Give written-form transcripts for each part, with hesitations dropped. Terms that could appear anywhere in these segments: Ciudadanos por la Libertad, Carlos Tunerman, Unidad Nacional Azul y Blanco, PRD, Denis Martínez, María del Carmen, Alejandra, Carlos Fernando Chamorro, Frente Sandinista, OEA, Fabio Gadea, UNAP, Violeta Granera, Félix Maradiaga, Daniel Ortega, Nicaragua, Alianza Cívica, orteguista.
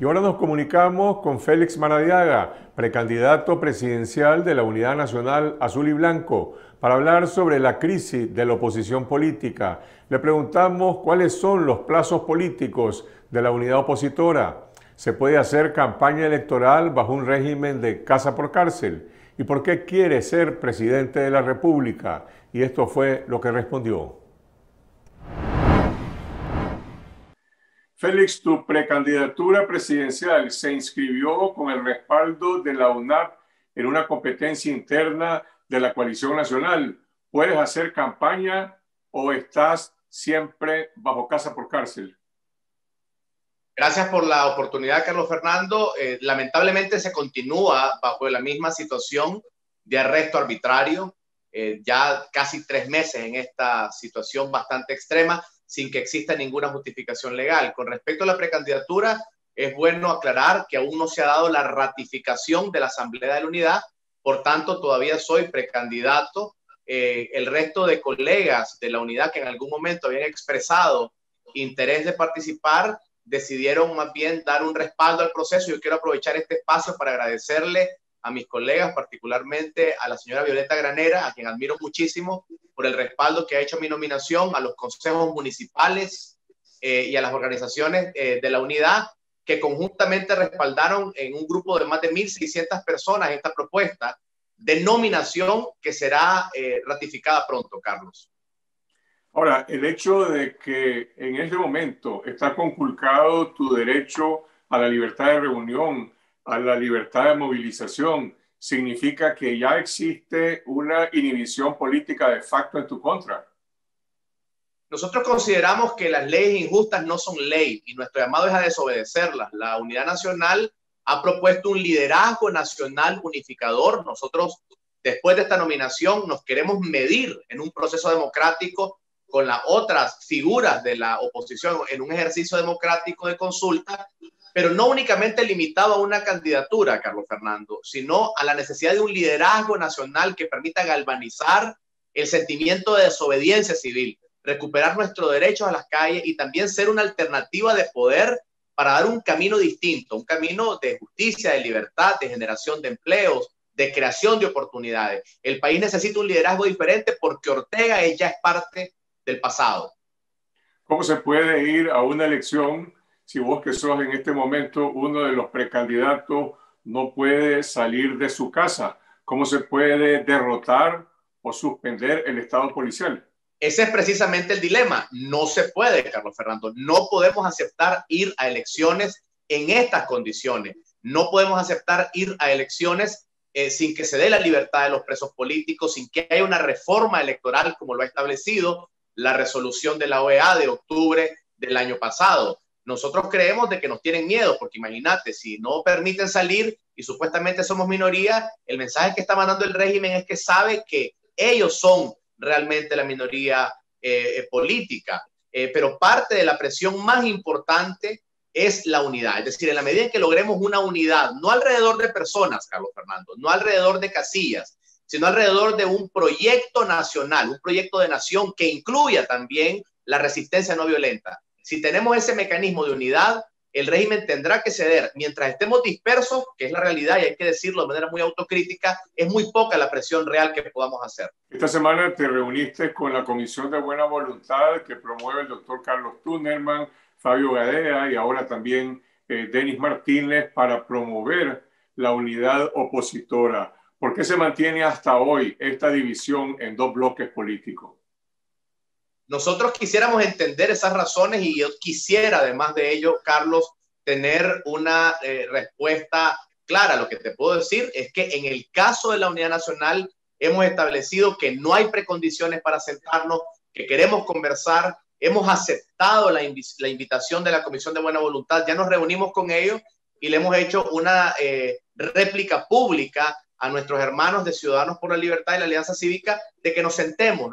Y ahora nos comunicamos con Félix Maradiaga, precandidato presidencial de la Unidad Nacional Azul y Blanco, para hablar sobre la crisis de la oposición política. Le preguntamos cuáles son los plazos políticos de la unidad opositora. ¿Se puede hacer campaña electoral bajo un régimen de casa por cárcel? ¿Y por qué quiere ser presidente de la República? Y esto fue lo que respondió. Félix, tu precandidatura presidencial se inscribió con el respaldo de la UNAP en una competencia interna de la coalición nacional. ¿Puedes hacer campaña o estás siempre bajo casa por cárcel? Gracias por la oportunidad, Carlos Fernando. Lamentablemente se continúa bajo la misma situación de arresto arbitrario, ya casi 3 meses en esta situación bastante extrema, sin que exista ninguna justificación legal. Con respecto a la precandidatura, es bueno aclarar que aún no se ha dado la ratificación de la Asamblea de la Unidad, por tanto todavía soy precandidato. El resto de colegas de la unidad que en algún momento habían expresado interés de participar, decidieron más bien dar un respaldo al proceso. Yo quiero aprovechar este espacio para agradecerle a mis colegas, particularmente a la señora Violeta Granera, a quien admiro muchísimo por el respaldo que ha hecho mi nominación, a los consejos municipales y a las organizaciones de la unidad, que conjuntamente respaldaron en un grupo de más de 1.600 personas esta propuesta de nominación que será ratificada pronto, Carlos. Ahora, el hecho de que en este momento está conculcado tu derecho a la libertad de reunión, a la libertad de movilización, significa que ya existe una inhibición política de facto en tu contra. Nosotros consideramos que las leyes injustas no son ley y nuestro llamado es a desobedecerlas. La Unidad Nacional ha propuesto un liderazgo nacional unificador. Nosotros, después de esta nominación, nos queremos medir en un proceso democrático con las otras figuras de la oposición en un ejercicio democrático de consulta, pero no únicamente limitado a una candidatura, Carlos Fernando, sino a la necesidad de un liderazgo nacional que permita galvanizar el sentimiento de desobediencia civil, recuperar nuestros derechos a las calles y también ser una alternativa de poder para dar un camino distinto, un camino de justicia, de libertad, de generación de empleos, de creación de oportunidades. El país necesita un liderazgo diferente porque Ortega ya es parte del pasado. ¿Cómo se puede ir a una elección si vos, que sos en este momento uno de los precandidatos, no puede salir de su casa? ¿Cómo se puede derrotar o suspender el Estado policial? Ese es precisamente el dilema. No se puede, Carlos Fernando. No podemos aceptar ir a elecciones en estas condiciones. No podemos aceptar ir a elecciones sin que se dé la libertad de los presos políticos, sin que haya una reforma electoral como lo ha establecido la resolución de la OEA de octubre del año pasado. Nosotros creemos de que nos tienen miedo, porque imagínate, si no permiten salir y supuestamente somos minoría, el mensaje que está mandando el régimen es que sabe que ellos son realmente la minoría política. Pero parte de la presión más importante es la unidad. Es decir, en la medida en que logremos una unidad, no alrededor de personas, Carlos Fernando, no alrededor de casillas, sino alrededor de un proyecto nacional, un proyecto de nación que incluya también la resistencia no violenta. Si tenemos ese mecanismo de unidad, el régimen tendrá que ceder. Mientras estemos dispersos, que es la realidad, y hay que decirlo de manera muy autocrítica, es muy poca la presión real que podamos hacer. Esta semana te reuniste con la Comisión de Buena Voluntad que promueve el doctor Carlos Tunerman, Fabio Gadea y ahora también Denis Martínez para promover la unidad opositora. ¿Por qué se mantiene hasta hoy esta división en 2 bloques políticos? Nosotros quisiéramos entender esas razones y yo quisiera, además de ello, Carlos, tener una respuesta clara. Lo que te puedo decir es que en el caso de la Unidad Nacional hemos establecido que no hay precondiciones para sentarnos, que queremos conversar, hemos aceptado la invitación de la Comisión de Buena Voluntad, ya nos reunimos con ellos y le hemos hecho una réplica pública a nuestros hermanos de Ciudadanos por la Libertad y la Alianza Cívica, de que nos sentemos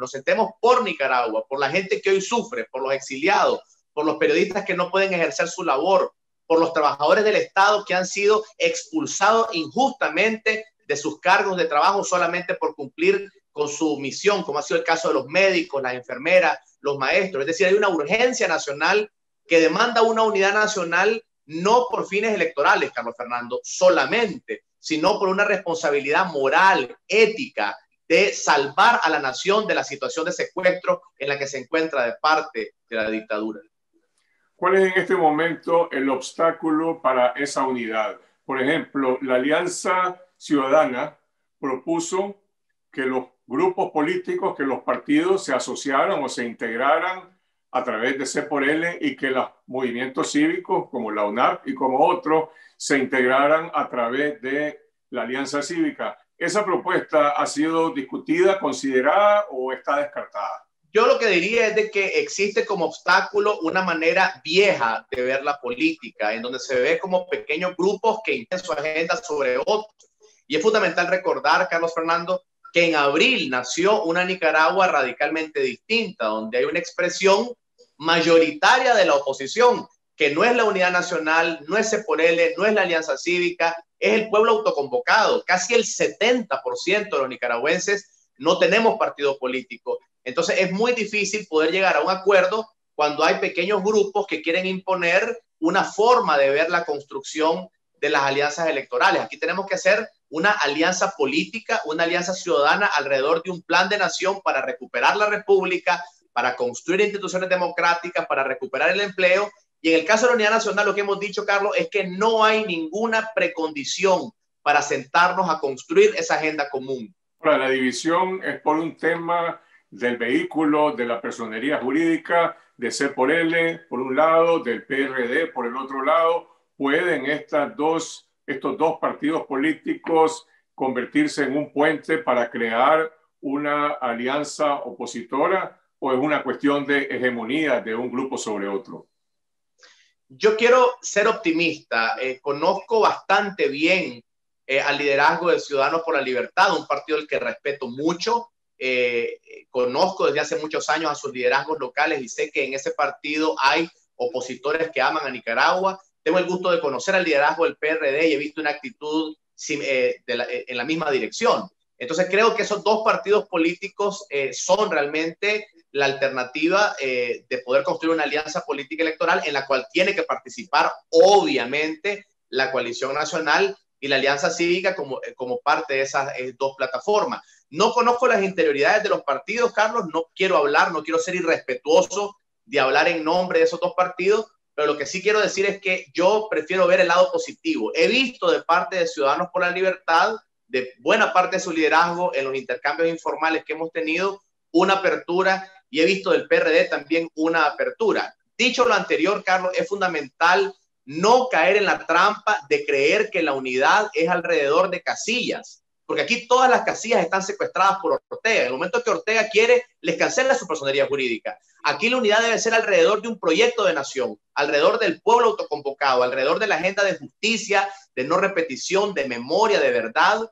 por Nicaragua, por la gente que hoy sufre, por los exiliados, por los periodistas que no pueden ejercer su labor, por los trabajadores del Estado que han sido expulsados injustamente de sus cargos de trabajo solamente por cumplir con su misión, como ha sido el caso de los médicos, las enfermeras, los maestros. Es decir, hay una urgencia nacional que demanda una unidad nacional no por fines electorales, Carlos Fernando, solamente, sino por una responsabilidad moral, ética, de salvar a la nación de la situación de secuestro en la que se encuentra de parte de la dictadura. ¿Cuál es en este momento el obstáculo para esa unidad? Por ejemplo, la Alianza Ciudadana propuso que los grupos políticos, que los partidos se asociaran o se integraran a través de C xL y que los movimientos cívicos como la UNAP y como otros se integraran a través de la Alianza Cívica. ¿Esa propuesta ha sido discutida, considerada o está descartada? Yo lo que diría es de que existe como obstáculo una manera vieja de ver la política, en donde se ve como pequeños grupos que imponen su agenda sobre otros. Y es fundamental recordar, Carlos Fernando, que en abril nació una Nicaragua radicalmente distinta, donde hay una expresión mayoritaria de la oposición, que no es la Unidad Nacional, no es C xL, no es la Alianza Cívica, es el pueblo autoconvocado. Casi el 70% de los nicaragüenses no tenemos partido político. Entonces es muy difícil poder llegar a un acuerdo cuando hay pequeños grupos que quieren imponer una forma de ver la construcción de las alianzas electorales. Aquí tenemos que hacer una alianza política, una alianza ciudadana alrededor de un plan de nación para recuperar la república, para construir instituciones democráticas, para recuperar el empleo. Y en el caso de la Unidad Nacional, lo que hemos dicho, Carlos, es que no hay ninguna precondición para sentarnos a construir esa agenda común. Ahora, la división es por un tema del vehículo, de la personería jurídica, de C xL por un lado, del PRD por el otro lado. ¿Pueden estos dos partidos políticos convertirse en un puente para crear una alianza opositora o es una cuestión de hegemonía de un grupo sobre otro? Yo quiero ser optimista. Conozco bastante bien al liderazgo de Ciudadanos por la Libertad, un partido al que respeto mucho. Conozco desde hace muchos años a sus liderazgos locales y sé que en ese partido hay opositores que aman a Nicaragua. Tengo el gusto de conocer al liderazgo del PRD y he visto una actitud en la misma dirección. Entonces creo que esos dos partidos políticos son realmente la alternativa de poder construir una alianza política electoral en la cual tiene que participar obviamente la coalición nacional y la alianza cívica como parte de esas dos plataformas. No conozco las interioridades de los partidos, Carlos, no quiero hablar, no quiero ser irrespetuoso de hablar en nombre de esos dos partidos, pero lo que sí quiero decir es que yo prefiero ver el lado positivo. He visto de parte de Ciudadanos por la Libertad, de buena parte de su liderazgo en los intercambios informales que hemos tenido, una apertura, y he visto del PRD también una apertura. Dicho lo anterior, Carlos, es fundamental no caer en la trampa de creer que la unidad es alrededor de casillas, porque aquí todas las casillas están secuestradas por Ortega. En el momento que Ortega quiere, les cancela su personería jurídica. Aquí la unidad debe ser alrededor de un proyecto de nación, alrededor del pueblo autoconvocado, alrededor de la agenda de justicia, de no repetición, de memoria, de verdad.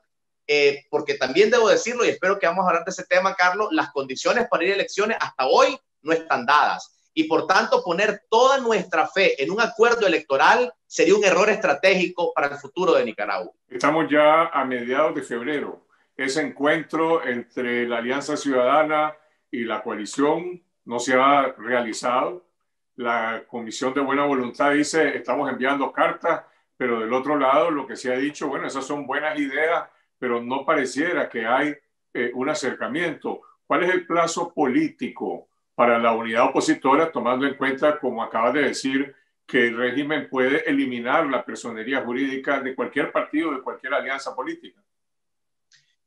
Porque también debo decirlo, y espero que vamos a hablar de ese tema, Carlos, las condiciones para ir a elecciones hasta hoy no están dadas. Y por tanto, poner toda nuestra fe en un acuerdo electoral sería un error estratégico para el futuro de Nicaragua. Estamos ya a mediados de febrero. Ese encuentro entre la Alianza Ciudadana y la coalición no se ha realizado. La Comisión de Buena Voluntad dice, estamos enviando cartas, pero del otro lado lo que se ha dicho, bueno, esas son buenas ideas, pero no pareciera que hay un acercamiento. ¿Cuál es el plazo político para la unidad opositora, tomando en cuenta, como acabas de decir, que el régimen puede eliminar la personería jurídica de cualquier partido, de cualquier alianza política?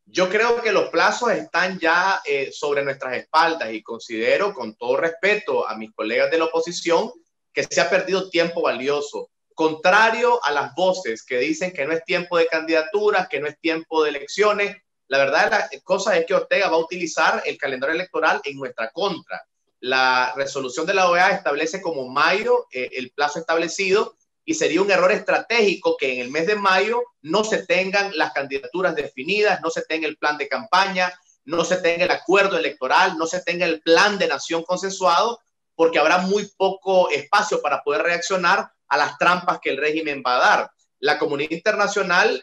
Yo creo que los plazos están ya sobre nuestras espaldas y considero, con todo respeto a mis colegas de la oposición, que se ha perdido tiempo valioso. Contrario a las voces que dicen que no es tiempo de candidaturas, que no es tiempo de elecciones, la verdad de las cosas es que Ortega va a utilizar el calendario electoral en nuestra contra. La resolución de la OEA establece como mayo el plazo establecido y sería un error estratégico que en el mes de mayo no se tengan las candidaturas definidas, no se tenga el plan de campaña, no se tenga el acuerdo electoral, no se tenga el plan de nación consensuado, porque habrá muy poco espacio para poder reaccionar a las trampas que el régimen va a dar. La comunidad internacional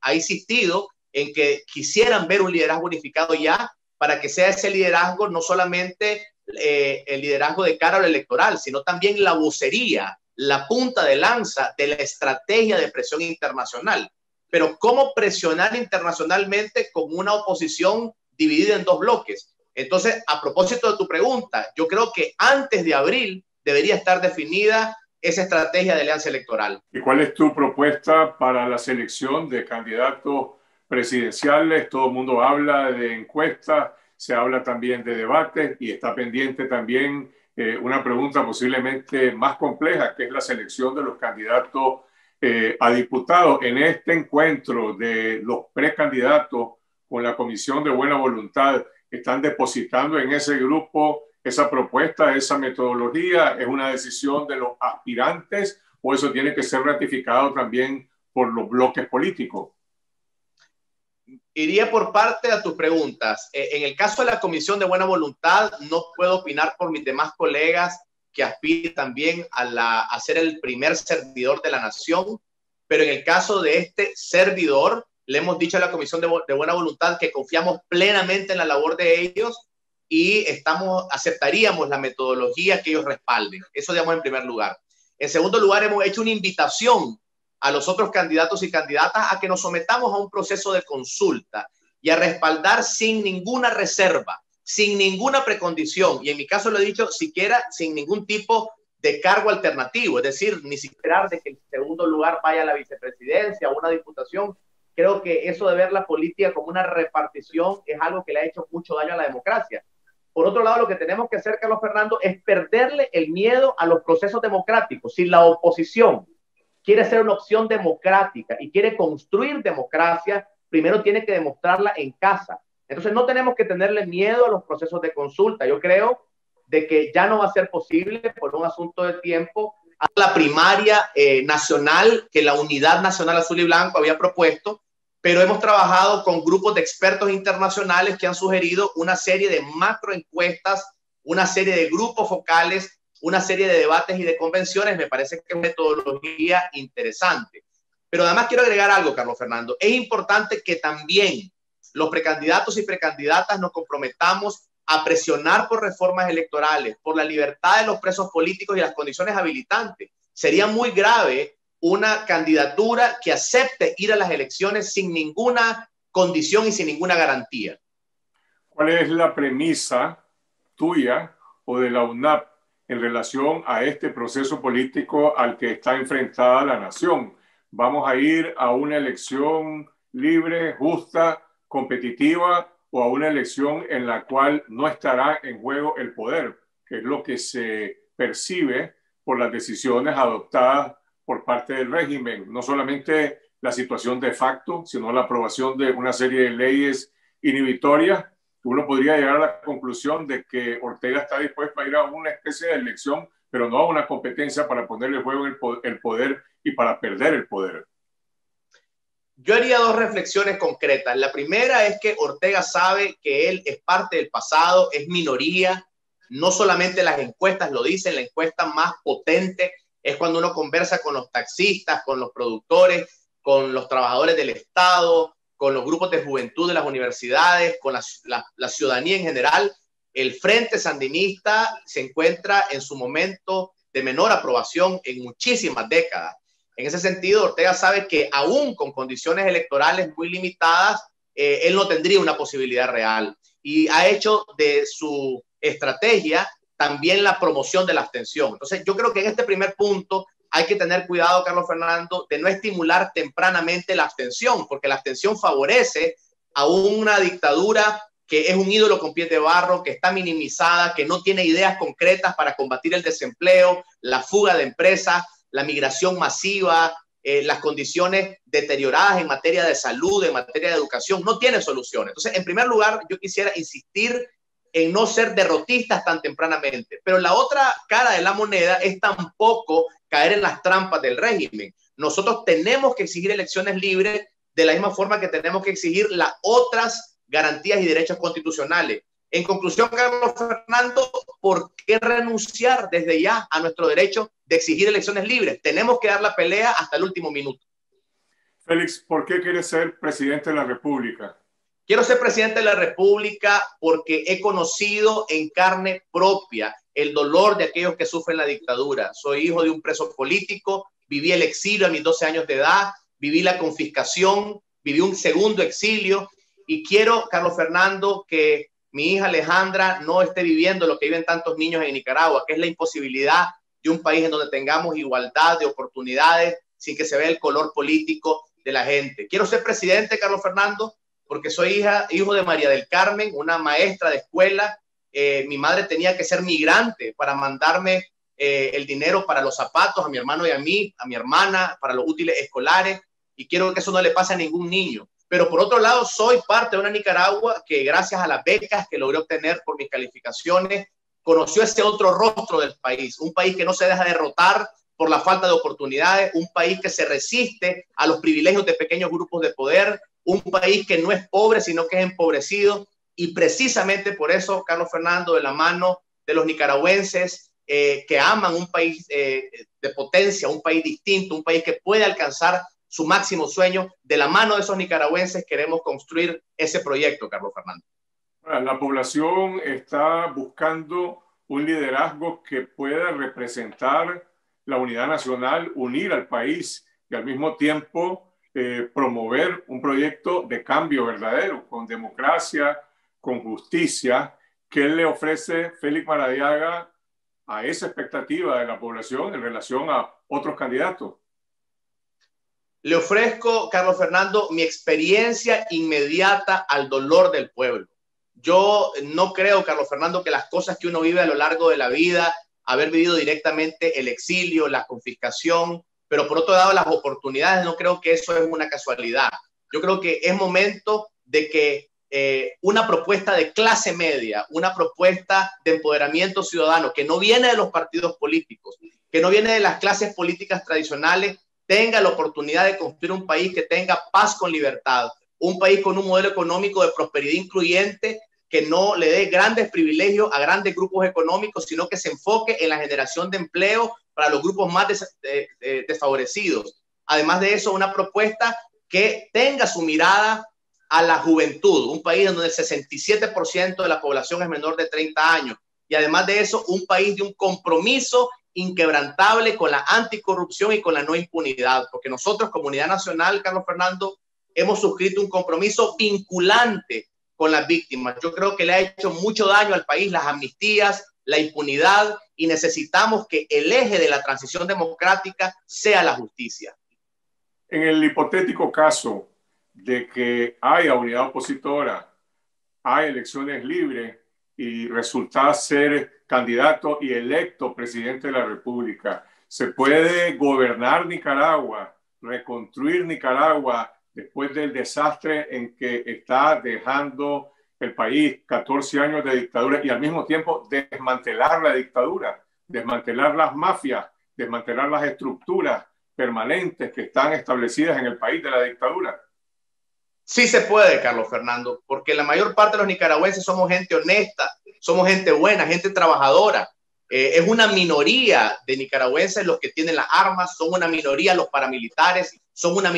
ha insistido en que quisieran ver un liderazgo unificado ya para que sea ese liderazgo no solamente el liderazgo de cara al electoral, sino también la vocería la punta de lanza de la estrategia de presión internacional. Pero ¿cómo presionar internacionalmente con una oposición dividida en dos bloques? Entonces, a propósito de tu pregunta, yo creo que antes de abril debería estar definida esa estrategia de alianza electoral. ¿Y cuál es tu propuesta para la selección de candidatos presidenciales? Todo el mundo habla de encuestas, se habla también de debates y está pendiente también una pregunta posiblemente más compleja, que es la selección de los candidatos a diputados. En este encuentro de los precandidatos con la Comisión de Buena Voluntad, ¿están depositando en ese grupo esa propuesta, esa metodología? ¿Es una decisión de los aspirantes o eso tiene que ser ratificado también por los bloques políticos? Iría por parte a tus preguntas. En el caso de la Comisión de Buena Voluntad, no puedo opinar por mis demás colegas que aspiran también a ser el primer servidor de la nación, pero en el caso de este servidor, le hemos dicho a la Comisión de Buena Voluntad que confiamos plenamente en la labor de ellos y aceptaríamos la metodología que ellos respalden. Eso, digamos, en primer lugar. En segundo lugar, hemos hecho una invitación a los otros candidatos y candidatas a que nos sometamos a un proceso de consulta y a respaldar sin ninguna reserva, sin ninguna precondición, y en mi caso lo he dicho, siquiera sin ningún tipo de cargo alternativo, es decir, ni siquiera de que en segundo lugar vaya a la vicepresidencia o una diputación. Creo que eso de ver la política como una repartición es algo que le ha hecho mucho daño a la democracia. Por otro lado, lo que tenemos que hacer, Carlos Fernando, es perderle el miedo a los procesos democráticos. Si la oposición quiere ser una opción democrática y quiere construir democracia, primero tiene que demostrarla en casa. Entonces no tenemos que tenerle miedo a los procesos de consulta. Yo creo de que ya no va a ser posible por un asunto de tiempo a la primaria nacional que la Unidad Nacional Azul y Blanco había propuesto, pero hemos trabajado con grupos de expertos internacionales que han sugerido una serie de macroencuestas, una serie de grupos focales, una serie de debates y de convenciones. Me parece que es una metodología interesante. Pero además quiero agregar algo, Carlos Fernando. Es importante que también los precandidatos y precandidatas nos comprometamos a presionar por reformas electorales, por la libertad de los presos políticos y las condiciones habilitantes. Sería muy grave una candidatura que acepte ir a las elecciones sin ninguna condición y sin ninguna garantía. ¿Cuál es la premisa tuya o de la UNAP en relación a este proceso político al que está enfrentada la nación? ¿Vamos a ir a una elección libre, justa, competitiva o a una elección en la cual no estará en juego el poder, que es lo que se percibe por las decisiones adoptadas por parte del régimen? No solamente la situación de facto, sino la aprobación de una serie de leyes inhibitorias. Uno podría llegar a la conclusión de que Ortega está dispuesto a ir a una especie de elección, pero no a una competencia para ponerle en juego el poder y para perder el poder. Yo haría dos reflexiones concretas. La primera es que Ortega sabe que él es parte del pasado, es minoría. No solamente las encuestas lo dicen, la encuesta más potente es cuando uno conversa con los taxistas, con los productores, con los trabajadores del Estado, con los grupos de juventud de las universidades, con la ciudadanía en general. El Frente Sandinista se encuentra en su momento de menor aprobación en muchísimas décadas. En ese sentido, Ortega sabe que aún con condiciones electorales muy limitadas, él no tendría una posibilidad real. Y ha hecho de su estrategia también la promoción de la abstención. Entonces, yo creo que en este primer punto hay que tener cuidado, Carlos Fernando, de no estimular tempranamente la abstención, porque la abstención favorece a una dictadura que es un ídolo con pies de barro, que está minimizada, que no tiene ideas concretas para combatir el desempleo, la fuga de empresas, la migración masiva, las condiciones deterioradas en materia de salud, en materia de educación. No tiene soluciones. Entonces, en primer lugar, yo quisiera insistir en no ser derrotistas tan tempranamente. Pero la otra cara de la moneda es tampoco caer en las trampas del régimen. Nosotros tenemos que exigir elecciones libres de la misma forma que tenemos que exigir las otras garantías y derechos constitucionales. En conclusión, Carlos Fernando, ¿por qué renunciar desde ya a nuestro derecho de exigir elecciones libres? Tenemos que dar la pelea hasta el último minuto. Félix, ¿por qué quieres ser presidente de la República? Quiero ser presidente de la República porque he conocido en carne propia el dolor de aquellos que sufren la dictadura. Soy hijo de un preso político, viví el exilio a mis 12 años de edad, viví la confiscación, viví un segundo exilio, y quiero, Carlos Fernando, que mi hija Alejandra no esté viviendo lo que viven tantos niños en Nicaragua, que es la imposibilidad de un país en donde tengamos igualdad de oportunidades sin que se vea el color político de la gente. Quiero ser presidente, Carlos Fernando, porque soy hijo de María del Carmen, una maestra de escuela. Mi madre tenía que ser migrante para mandarme el dinero para los zapatos a mi hermano y a mí, a mi hermana, para los útiles escolares, y quiero que eso no le pase a ningún niño. Pero por otro lado, soy parte de una Nicaragua que, gracias a las becas que logré obtener por mis calificaciones, conoció ese otro rostro del país, un país que no se deja derrotar por la falta de oportunidades, un país que se resiste a los privilegios de pequeños grupos de poder, un país que no es pobre, sino que es empobrecido. Y precisamente por eso, Carlos Fernando, de la mano de los nicaragüenses que aman un país de potencia, un país distinto, un país que puede alcanzar su máximo sueño, de la mano de esos nicaragüenses queremos construir ese proyecto, Carlos Fernando. La población está buscando un liderazgo que pueda representar la unidad nacional, unir al país y al mismo tiempo promover un proyecto de cambio verdadero, con democracia, con justicia. ¿Qué le ofrece Félix Maradiaga a esa expectativa de la población en relación a otros candidatos? Le ofrezco, Carlos Fernando, mi experiencia inmediata al dolor del pueblo. Yo no creo, Carlos Fernando, que las cosas que uno vive a lo largo de la vida, haber vivido directamente el exilio, la confiscación, pero por otro lado las oportunidades, no creo que eso es una casualidad. Yo creo que es momento de que una propuesta de clase media, una propuesta de empoderamiento ciudadano, que no viene de los partidos políticos, que no viene de las clases políticas tradicionales, tenga la oportunidad de construir un país que tenga paz con libertad, un país con un modelo económico de prosperidad incluyente que no le dé grandes privilegios a grandes grupos económicos, sino que se enfoque en la generación de empleo para los grupos más desfavorecidos. Además de eso, una propuesta que tenga su mirada a la juventud, un país donde el 67% de la población es menor de 30 años. Y además de eso, un país de un compromiso inquebrantable con la anticorrupción y con la no impunidad, porque nosotros, Comunidad Nacional, Carlos Fernando, hemos suscrito un compromiso vinculante con las víctimas. Yo creo que le ha hecho mucho daño al país las amnistías, la impunidad, y necesitamos que el eje de la transición democrática sea la justicia. En el hipotético caso de que haya unidad opositora, hay elecciones libres y resulta ser candidato y electo presidente de la República, ¿se puede gobernar Nicaragua, reconstruir Nicaragua después del desastre en que está dejando el país, 14 años de dictadura, y al mismo tiempo desmantelar la dictadura, desmantelar las mafias, desmantelar las estructuras permanentes que están establecidas en el país de la dictadura? Sí se puede, Carlos Fernando, porque la mayor parte de los nicaragüenses somos gente honesta, somos gente buena, gente trabajadora. Es una minoría de nicaragüenses los que tienen las armas, son una minoría los paramilitares, son una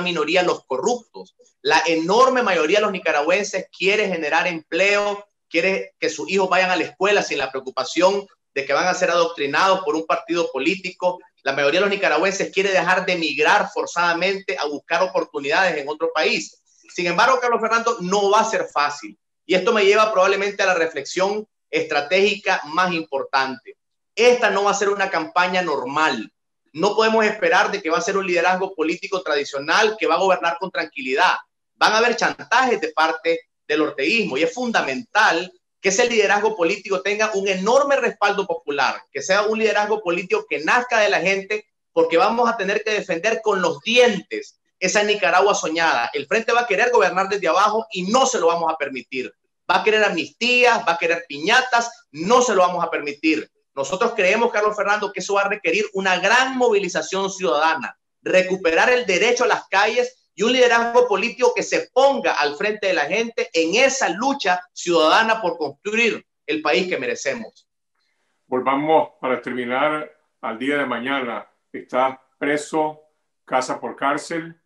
minoría los corruptos. La enorme mayoría de los nicaragüenses quiere generar empleo, quiere que sus hijos vayan a la escuela sin la preocupación de que van a ser adoctrinados por un partido político. La mayoría de los nicaragüenses quiere dejar de emigrar forzadamente a buscar oportunidades en otro país. Sin embargo, Carlos Fernando, no va a ser fácil. Y esto me lleva probablemente a la reflexión estratégica más importante. Esta no va a ser una campaña normal. No podemos esperar de que va a ser un liderazgo político tradicional que va a gobernar con tranquilidad. Van a haber chantajes de parte del orteguismo, y es fundamental que ese liderazgo político tenga un enorme respaldo popular, que sea un liderazgo político que nazca de la gente, porque vamos a tener que defender con los dientes esa Nicaragua soñada. El Frente va a querer gobernar desde abajo y no se lo vamos a permitir. Va a querer amnistías, va a querer piñatas, no se lo vamos a permitir. Nosotros creemos, Carlos Fernando, que eso va a requerir una gran movilización ciudadana, recuperar el derecho a las calles y un liderazgo político que se ponga al frente de la gente en esa lucha ciudadana por construir el país que merecemos. Volvamos, para terminar, al día de mañana. Estás preso, casa por cárcel.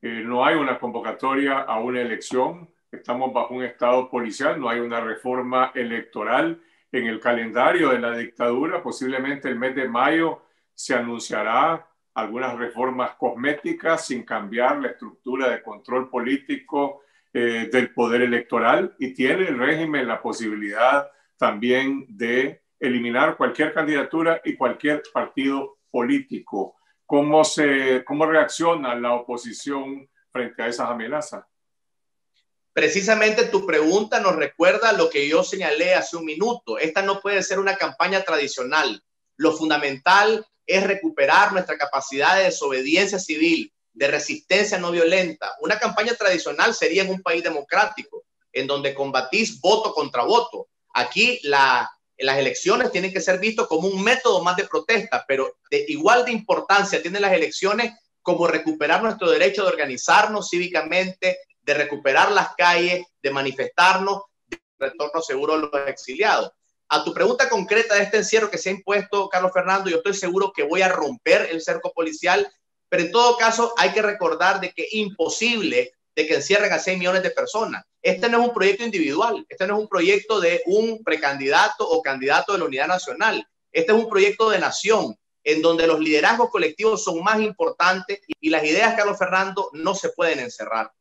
No hay una convocatoria a una elección, estamos bajo un estado policial, no hay una reforma electoral. en el calendario de la dictadura. Posiblemente el mes de mayo se anunciará algunas reformas cosméticas sin cambiar la estructura de control político del poder electoral, y tiene el régimen la posibilidad también de eliminar cualquier candidatura y cualquier partido político. ¿Cómo reacciona la oposición frente a esas amenazas? Precisamente tu pregunta nos recuerda lo que yo señalé hace un minuto. Esta no puede ser una campaña tradicional. Lo fundamental es recuperar nuestra capacidad de desobediencia civil, de resistencia no violenta. Una campaña tradicional sería en un país democrático, en donde combatís voto contra voto. Aquí las elecciones tienen que ser vistas como un método más de protesta, pero de igual de importancia tienen las elecciones como recuperar nuestro derecho de organizarnos cívicamente, de recuperar las calles, de manifestarnos, de retorno seguro a los exiliados. A tu pregunta concreta de este encierro que se ha impuesto, Carlos Fernando, yo estoy seguro que voy a romper el cerco policial, pero en todo caso hay que recordar de que es imposible de que encierren a 6 millones de personas. Este no es un proyecto individual, este no es un proyecto de un precandidato o candidato de la Unidad Nacional, este es un proyecto de nación, en donde los liderazgos colectivos son más importantes y las ideas, Carlos Fernando, no se pueden encerrar.